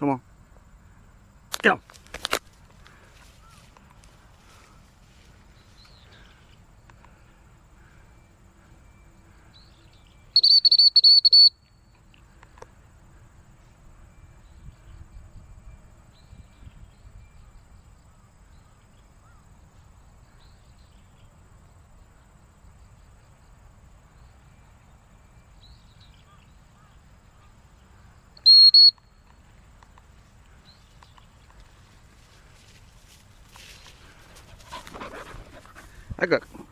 Come on. Get him. I got